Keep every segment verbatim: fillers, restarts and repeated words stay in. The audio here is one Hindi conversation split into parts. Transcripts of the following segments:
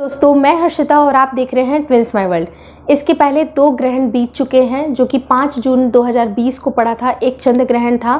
दोस्तों मैं हर्षिता और आप देख रहे हैं ट्विंस माय वर्ल्ड। इसके पहले दो ग्रहण बीत चुके हैं जो कि पाँच जून दो हज़ार बीस को पड़ा था। एक चंद्र ग्रहण था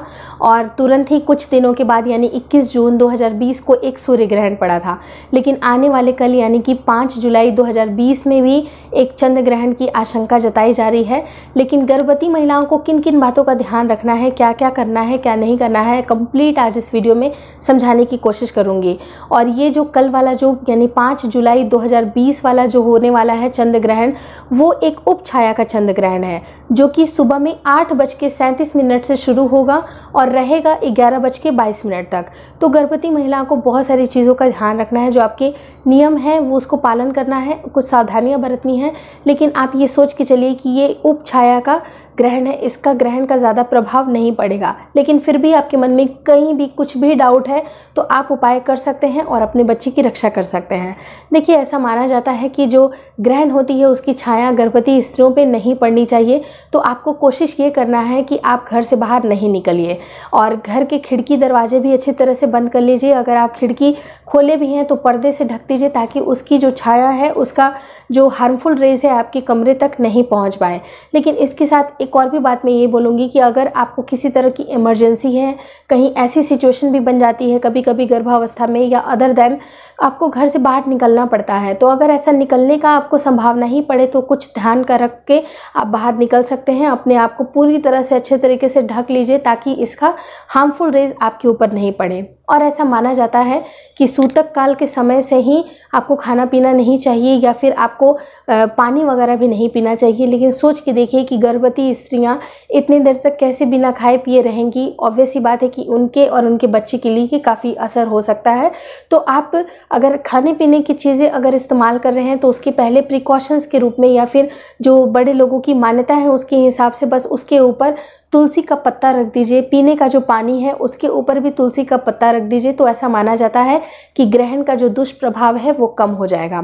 और तुरंत ही कुछ दिनों के बाद यानी इक्कीस जून दो हज़ार बीस को एक सूर्य ग्रहण पड़ा था। लेकिन आने वाले कल यानी कि पाँच जुलाई दो हज़ार बीस में भी एक चंद्र ग्रहण की आशंका जताई जा रही है। लेकिन गर्भवती महिलाओं को किन किन बातों का ध्यान रखना है, क्या क्या करना है, क्या नहीं करना है, कंप्लीट आज इस वीडियो में समझाने की कोशिश करूँगी। और ये जो कल वाला जो यानी पाँच जुलाई दो हज़ार बीस वाला जो होने वाला है चंद्र ग्रहण, वो एक उप छाया का चंद्र ग्रहण है जो कि सुबह में आठ बज के सैंतीस मिनट से शुरू होगा और रहेगा ग्यारह बज के बाईस मिनट तक। तो गर्भवती महिला को बहुत सारी चीज़ों का ध्यान रखना है, जो आपके नियम हैं वो उसको पालन करना है, कुछ सावधानियां बरतनी है। लेकिन आप ये सोच के चलिए कि ये उप छाया का ग्रहण है, इसका ग्रहण का ज़्यादा प्रभाव नहीं पड़ेगा। लेकिन फिर भी आपके मन में कहीं भी कुछ भी डाउट है तो आप उपाय कर सकते हैं और अपने बच्चे की रक्षा कर सकते हैं। देखिए, ऐसा माना जाता है कि जो ग्रहण होती है उसकी छाया गर्भवती स्त्रियों पे नहीं पड़नी चाहिए। तो आपको कोशिश ये करना है कि आप घर से बाहर नहीं निकलिए और घर के खिड़की दरवाजे भी अच्छी तरह से बंद कर लीजिए। अगर आप खिड़की खोले भी हैं तो पर्दे से ढक दीजिए ताकि उसकी जो छाया है, उसका जो हार्मफुल रेज है, आपके कमरे तक नहीं पहुँच पाए। लेकिन इसके साथ एक और भी बात मैं ये बोलूँगी कि अगर आपको किसी तरह की इमरजेंसी है, कहीं ऐसी सिचुएशन भी बन जाती है कभी कभी गर्भावस्था में, या अदर देन आपको घर से बाहर निकलना पड़ता है, तो अगर ऐसा निकलने का आपको संभावना ही पड़े तो कुछ ध्यान का रख के आप बाहर निकल सकते हैं। अपने आप को पूरी तरह से अच्छे तरीके से ढक लीजिए ताकि इसका हार्मफुल रेज आपके ऊपर नहीं पड़े। और ऐसा माना जाता है कि सूतक काल के समय से ही आपको खाना पीना नहीं चाहिए या फिर आपको पानी वगैरह भी नहीं पीना चाहिए। लेकिन सोच के देखिए कि गर्भवती स्त्रियां इतनी देर तक कैसे बिना खाए पिए रहेंगी। ऑब्वियस सी बात है कि उनके और उनके बच्चे के लिए काफ़ी असर हो सकता है। तो आप अगर खाने पीने की चीज़ें अगर इस्तेमाल कर रहे हैं तो उसके पहले प्रिकॉशंस के रूप में या फिर जो बड़े लोगों की मान्यता है उसके हिसाब से बस उसके ऊपर तुलसी का पत्ता रख दीजिए। पीने का जो पानी है उसके ऊपर भी तुलसी का पत्ता रख दीजिए। तो ऐसा माना जाता है कि ग्रहण का जो दुष्प्रभाव है वो कम हो जाएगा।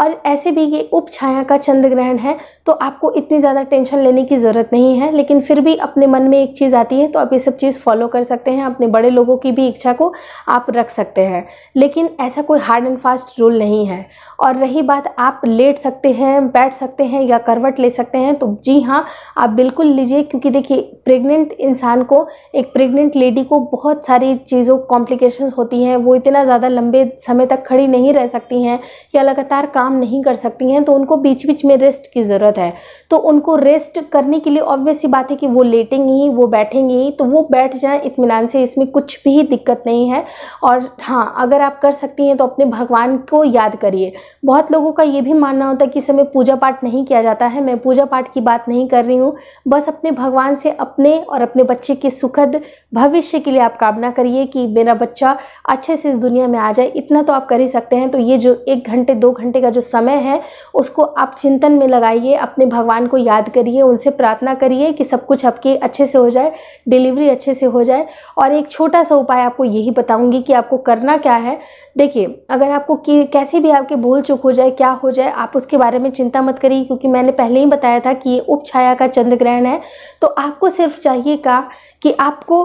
और ऐसे भी ये उप छाया का चंद्र ग्रहण है तो आपको इतनी ज़्यादा टेंशन लेने की ज़रूरत नहीं है। लेकिन फिर भी अपने मन में एक चीज़ आती है तो आप ये सब चीज़ फॉलो कर सकते हैं। अपने बड़े लोगों की भी इच्छा को आप रख सकते हैं, लेकिन ऐसा कोई हार्ड एंड फास्ट रूल नहीं है। और रही बात, आप लेट सकते हैं, बैठ सकते हैं या करवट ले सकते हैं, तो जी हाँ, आप बिल्कुल लीजिए। क्योंकि देखिए, प्रेग्नेंट इंसान को, एक प्रेग्नेंट लेडी को बहुत सारी चीज़ों कॉम्प्लिकेशंस होती हैं। वो इतना ज़्यादा लंबे समय तक खड़ी नहीं रह सकती हैं या लगातार काम नहीं कर सकती हैं, तो उनको बीच बीच में रेस्ट की ज़रूरत है। तो उनको रेस्ट करने के लिए ऑब्वियस सी बात है कि वो लेटेंगी ही, वो बैठेंगी ही, तो वो बैठ जाएं इत्मीनान से, इसमें कुछ भी दिक्कत नहीं है। और हाँ, अगर आप कर सकती हैं तो अपने भगवान को याद करिए। बहुत लोगों का ये भी मानना होता है कि इस समय पूजा पाठ नहीं किया जाता है। मैं पूजा पाठ की बात नहीं कर रही हूँ, बस अपने भगवान से अपने और अपने बच्चे के सुखद भविष्य के लिए आप कामना करिए कि मेरा बच्चा अच्छे से इस दुनिया में आ जाए। इतना तो आप कर ही सकते हैं। तो ये जो एक घंटे दो घंटे का जो समय है उसको आप चिंतन में लगाइए, अपने भगवान को याद करिए, उनसे प्रार्थना करिए कि सब कुछ आपके अच्छे से हो जाए, डिलीवरी अच्छे से हो जाए। और एक छोटा सा उपाय आपको यही बताऊँगी कि आपको करना क्या है। देखिए, अगर आपको कैसे भी आपके भूल चूक हो जाए, क्या हो जाए, आप उसके बारे में चिंता मत करिए क्योंकि मैंने पहले ही बताया था कि ये उप छाया का चंद्र ग्रहण है। तो आपको सिर्फ चाहिए का कि आपको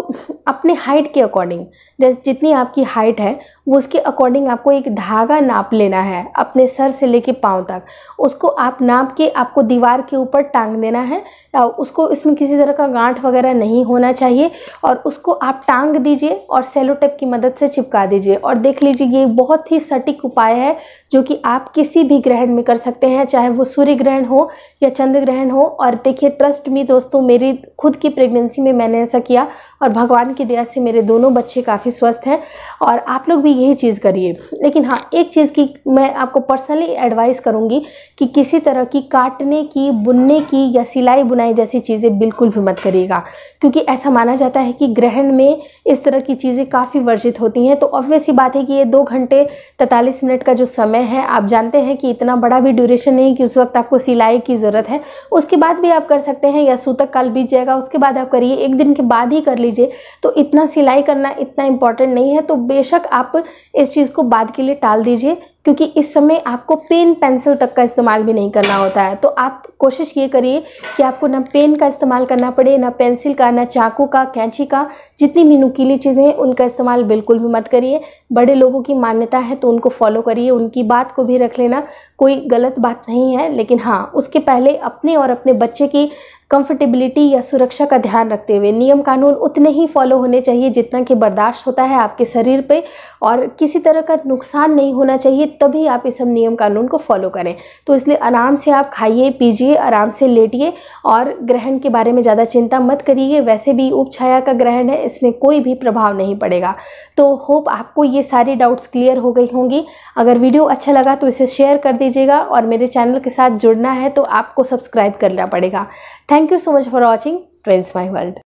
अपने हाइट के अकॉर्डिंग, जैसे जितनी आपकी हाइट है वो उसके अकॉर्डिंग आपको एक धागा नाप लेना है, अपने सर से लेके पाँव तक। उसको आप नाप के आपको दीवार के ऊपर टांग देना है। उसको, इसमें किसी तरह का गांठ वगैरह नहीं होना चाहिए। और उसको आप टांग दीजिए और सेलो टेप की मदद से चिपका दीजिए। और देख लीजिए, ये बहुत ही सटीक उपाय है जो कि आप किसी भी ग्रहण में कर सकते हैं, चाहे वो सूर्य ग्रहण हो या चंद्र ग्रहण हो। और देखिए, ट्रस्ट मी दोस्तों, मेरी खुद की प्रेगनेंसी में मैंने ऐसा किया और भगवान की दया से मेरे दोनों बच्चे काफ़ी स्वस्थ हैं। और आप लोग भी यही चीज़ करिए। लेकिन हाँ, एक चीज़ की मैं आपको पर्सनली एडवाइस करूँगी कि किसी तरह की काटने की, बुनने की या सिलाई बुनाई जैसी चीज़ें बिल्कुल भी मत करिएगा, क्योंकि ऐसा माना जाता है कि ग्रहण में इस तरह की चीज़ें काफ़ी वर्जित होती हैं। तो ऑब्वियस ही बात है कि ये दो घंटे तैंतालीस मिनट का जो समय है, आप जानते हैं कि इतना बड़ा भी ड्यूरेशन नहीं कि उस वक्त आपको सिलाई की ज़रूरत है। उसके बाद भी आप कर सकते हैं, या सूतक काल बीत जाएगा उसके बाद आप करिए, एक दिन के बाद ही कर लीजिए। तो इतना सिलाई करना इतना इम्पॉर्टेंट नहीं है। तो बेशक आप इस चीज़ को बाद के लिए टाल दीजिए, क्योंकि इस समय आपको पेन पेंसिल तक का इस्तेमाल भी नहीं करना होता है। तो आप कोशिश ये करिए कि आपको ना पेन का इस्तेमाल करना पड़े, ना पेंसिल का, ना चाकू का, कैंची का, जितनी भी नुकीली चीज़ें हैं उनका इस्तेमाल बिल्कुल भी मत करिए। बड़े लोगों की मान्यता है तो उनको फॉलो करिए, उनकी बात को भी रख लेना, कोई गलत बात नहीं है। लेकिन हाँ, उसके पहले अपने और अपने बच्चे की कंफर्टेबिलिटी या सुरक्षा का ध्यान रखते हुए नियम कानून उतने ही फॉलो होने चाहिए जितना कि बर्दाश्त होता है आपके शरीर पे, और किसी तरह का नुकसान नहीं होना चाहिए, तभी आप इस सब नियम कानून को फॉलो करें। तो इसलिए आराम से आप खाइए, पीजिए, आराम से लेटिए और ग्रहण के बारे में ज़्यादा चिंता मत करिए। वैसे भी उपछाया का ग्रहण है, इसमें कोई भी प्रभाव नहीं पड़ेगा। तो होप आपको ये सारे डाउट्स क्लियर हो गई होंगी। अगर वीडियो अच्छा लगा तो इसे शेयर कर दीजिएगा, और मेरे चैनल के साथ जुड़ना है तो आपको सब्सक्राइब करना पड़ेगा। Thank you so much for watching Twins My World.